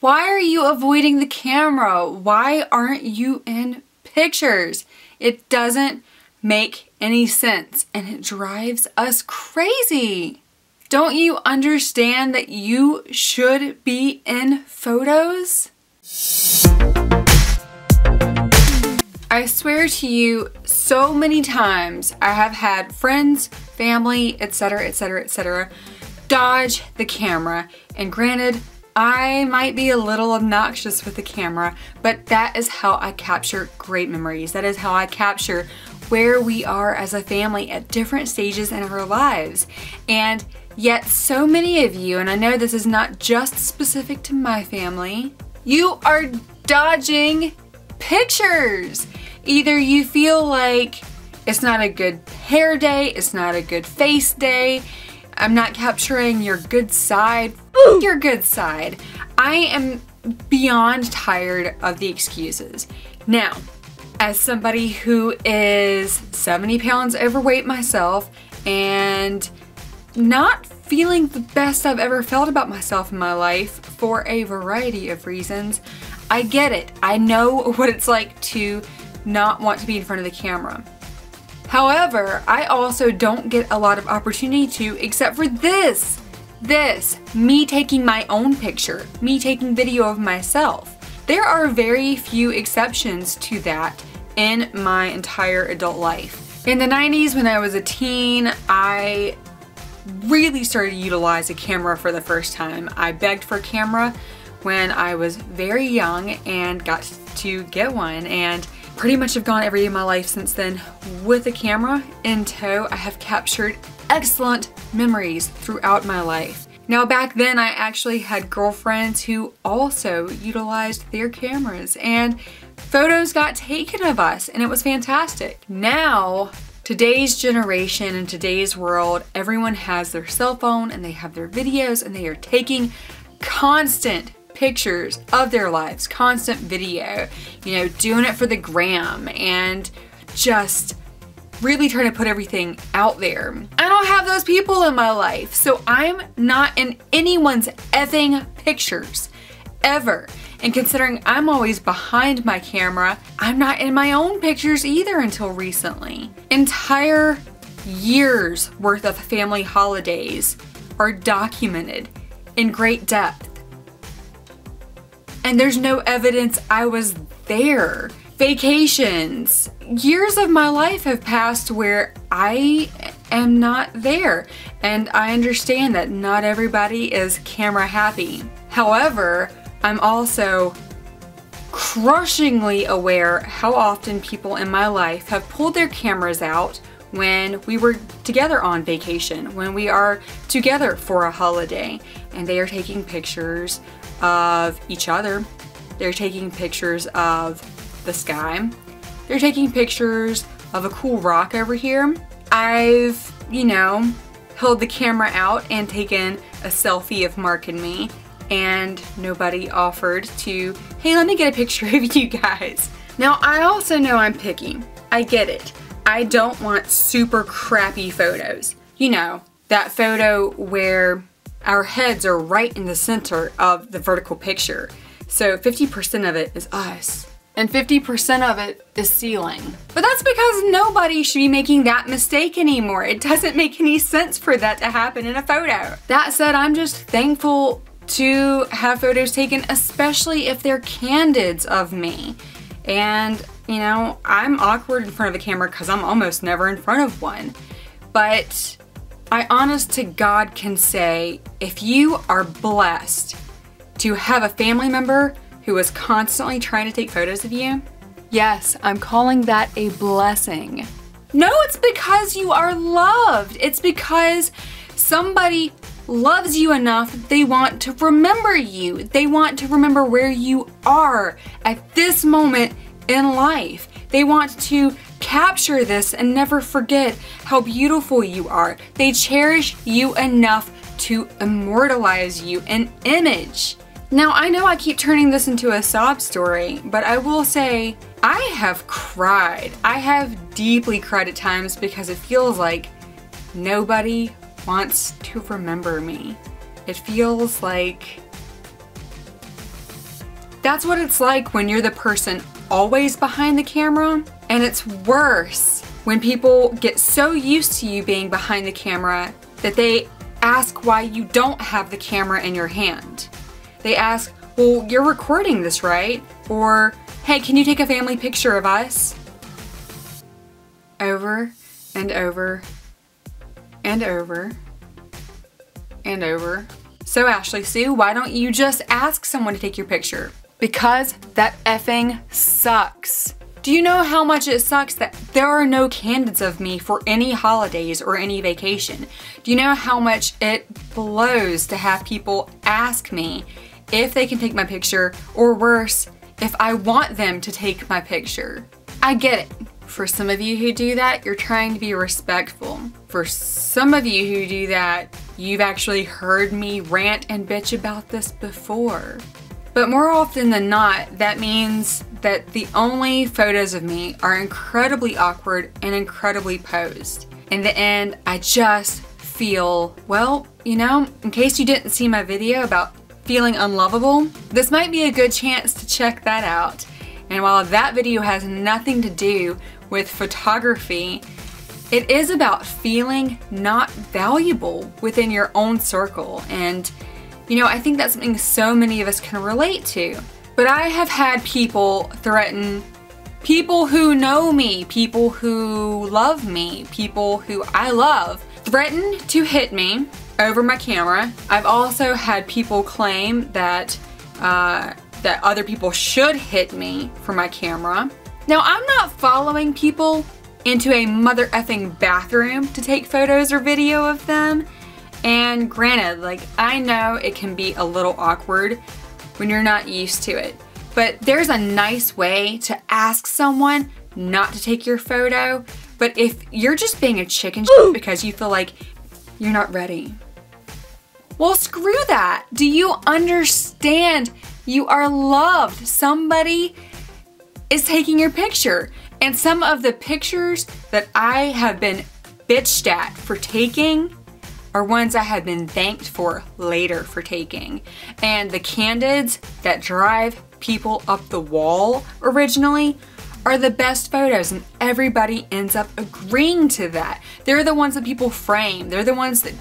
Why are you avoiding the camera? Why aren't you in pictures? It doesn't make any sense and it drives us crazy. Don't you understand that you should be in photos? I swear to you, so many times I have had friends, family, etc., etc., etc., dodge the camera. And granted, I might be a little obnoxious with the camera, but that is how I capture great memories. That is how I capture where we are as a family at different stages in our lives. And yet so many of you, and I know this is not just specific to my family, you are dodging pictures. Either you feel like it's not a good hair day, it's not a good face day, I'm not capturing your good side. Ooh. Your good side. I am beyond tired of the excuses. Now, as somebody who is 70 pounds overweight myself and not feeling the best I've ever felt about myself in my life for a variety of reasons, I get it. I know what it's like to not want to be in front of the camera. However, I also don't get a lot of opportunity to, except for this, me taking my own picture, me taking video of myself. There are very few exceptions to that in my entire adult life. In the 90s, when I was a teen, I really started to utilize a camera for the first time. I begged for a camera when I was very young and got to get one, and pretty much have gone every day of my life since then with a camera in tow. I have captured excellent memories throughout my life. Now, back then I actually had girlfriends who also utilized their cameras and photos got taken of us and it was fantastic. Now, today's generation and today's world, everyone has their cell phone and they have their videos and they are taking constant pictures of their lives, constant video, you know, doing it for the gram and just really trying to put everything out there. I don't have those people in my life, so I'm not in anyone's effing pictures ever. And considering I'm always behind my camera, I'm not in my own pictures either until recently. Entire years worth of family holidays are documented in great depth. And there's no evidence I was there. Vacations. Years of my life have passed where I am not there. And I understand that not everybody is camera happy. However, I'm also crushingly aware how often people in my life have pulled their cameras out when we were together on vacation, when we are together for a holiday, and they are taking pictures of each other. They're taking pictures of the sky. They're taking pictures of a cool rock over here. I've, you know, held the camera out and taken a selfie of Mark and me, and nobody offered to, hey, let me get a picture of you guys. Now, I also know I'm picky. I get it. I don't want super crappy photos. You know, that photo where our heads are right in the center of the vertical picture. So 50% of it is us and 50% of it is ceiling. But that's because nobody should be making that mistake anymore. It doesn't make any sense for that to happen in a photo. That said, I'm just thankful to have photos taken, especially if they're candids of me. And you know, I'm awkward in front of a camera because I'm almost never in front of one. But I honest to God can say, if you are blessed to have a family member who is constantly trying to take photos of you, yes, I'm calling that a blessing. No, it's because you are loved. It's because somebody loves you enough that they want to remember you. They want to remember where you are at this moment in life. They want to capture this and never forget how beautiful you are. They cherish you enough to immortalize you in image. Now, I know I keep turning this into a sob story, but I will say I have cried. I have deeply cried at times because it feels like nobody wants to remember me. It feels like That's what it's like when you're the person always behind the camera, and it's worse when people get so used to you being behind the camera that they ask why you don't have the camera in your hand. They ask, well, you're recording this, right? Or, hey, can you take a family picture of us? Over and over and over and over. So Ashley Sue, why don't you just ask someone to take your picture? Because that effing sucks. Do you know how much it sucks that there are no candidates of me for any holidays or any vacation? Do you know how much it blows to have people ask me if they can take my picture, or worse, if I want them to take my picture? I get it. For some of you who do that, you're trying to be respectful. For some of you who do that, you've actually heard me rant and bitch about this before. But more often than not, that means that the only photos of me are incredibly awkward and incredibly posed. In the end, I just feel, well, you know, in case you didn't see my video about feeling unlovable, this might be a good chance to check that out. And while that video has nothing to do with photography, it is about feeling not valuable within your own circle. And you know, I think that's something so many of us can relate to. But I have had people threaten people who know me, people who love me, people who I love, threaten to hit me over my camera. I've also had people claim that that other people should hit me for my camera. Now, I'm not following people into a mother effing bathroom to take photos or video of them. And granted, like, I know it can be a little awkward when you're not used to it, but there's a nice way to ask someone not to take your photo. But if you're just being a chicken shit because you feel like you're not ready, well, screw that. Do you understand? You are loved. Somebody is taking your picture. And some of the pictures that I have been bitched at for taking are ones I have been thanked for later for taking. And the candids that drive people up the wall originally are the best photos, and everybody ends up agreeing to that. They're the ones that people frame. They're the ones that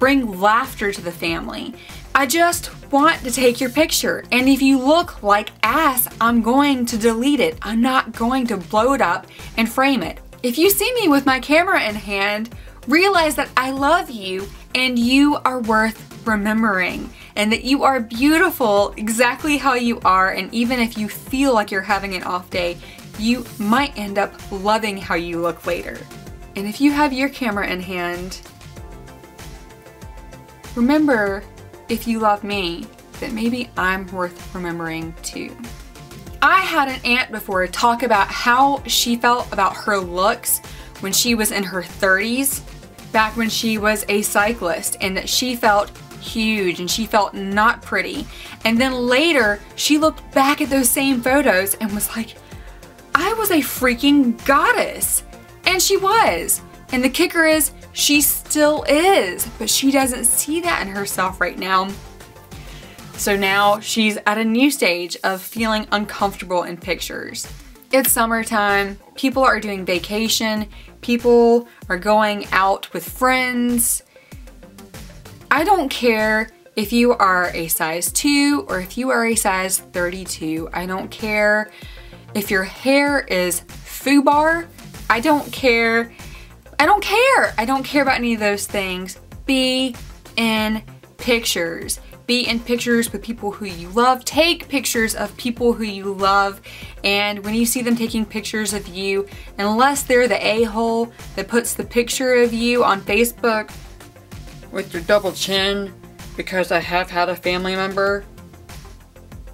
bring laughter to the family. I just want to take your picture, and if you look like ass, I'm going to delete it. I'm not going to blow it up and frame it. If you see me with my camera in hand, realize that I love you and you are worth remembering, and that you are beautiful exactly how you are. And even if you feel like you're having an off day, you might end up loving how you look later. And if you have your camera in hand, remember, if you love me, that maybe I'm worth remembering too. I had an aunt before talk about how she felt about her looks when she was in her 30s, back when she was a cyclist, and that she felt huge and she felt not pretty. And then later, she looked back at those same photos and was like, I was a freaking goddess. And she was. And the kicker is, she still is, but she doesn't see that in herself right now. So now she's at a new stage of feeling uncomfortable in pictures. It's summertime, people are doing vacation, people are going out with friends. I don't care if you are a size 2 or if you are a size 32. I don't care if your hair is foobar. I don't care. I don't care. I don't care about any of those things. Be in pictures. Be in pictures with people who you love. Take pictures of people who you love. And when you see them taking pictures of you, unless they're the a-hole that puts the picture of you on Facebook with your double chin, because I have had a family member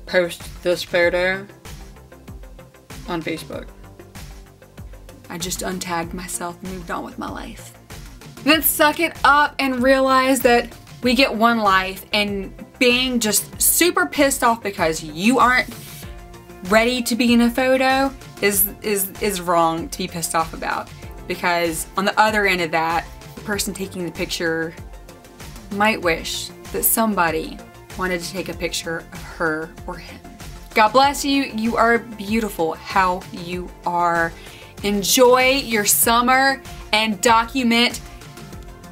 post this photo on Facebook. I just untagged myself and moved on with my life. Then suck it up and realize that we get one life, and being just super pissed off because you aren't ready to be in a photo is wrong to be pissed off about. Because on the other end of that, the person taking the picture might wish that somebody wanted to take a picture of her or him. God bless you. You are beautiful how you are. Enjoy your summer and document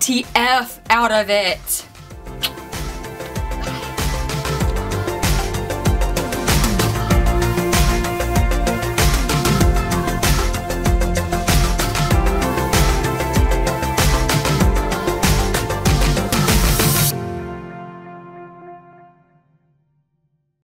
TF out of it.